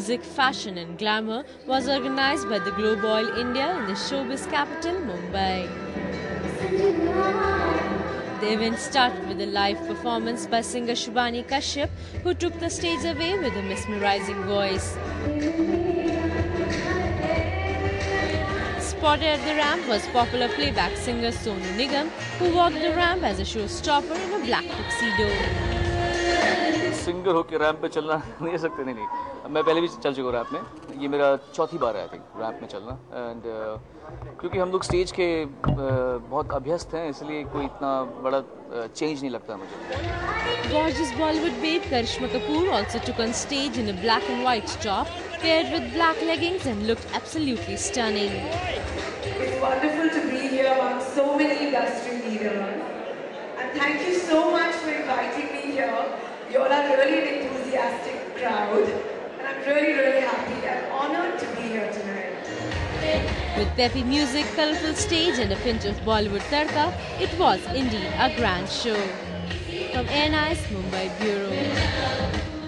music, fashion and glamour was organised by the Globoil India in the showbiz capital, Mumbai. The event started with a live performance by singer Shibani Kashyap, who took the stage away with a mesmerising voice. Spotted at the ramp was popular playback singer Sonu Nigam, who walked the ramp as a showstopper in a black tuxedo. Singer होकर ramp पे चलना नहीं सकते नहीं मैं पहले भी चल चुका हूँ रैप में, ये मेरा चौथी बार है आई थिंक रैप में चलना। एंड क्योंकि हम लोग स्टेज के बहुत अभ्यस्त हैं, इसलिए कोई इतना बड़ा चेंज नहीं लगता मुझे। Gorgeous Bollywood babe Karisma Kapoor also took on stage in a black and white top paired with black leggings and looked absolutely stunning. It's wonderful to be here among so many industry leaders and thank you so much for inviting me here. You all are really an enthusiastic crowd and I'm really happy and honoured to be here tonight. With peppy music, colourful stage and a pinch of Bollywood tadka, it was indeed a grand show. From ANI's Mumbai Bureau.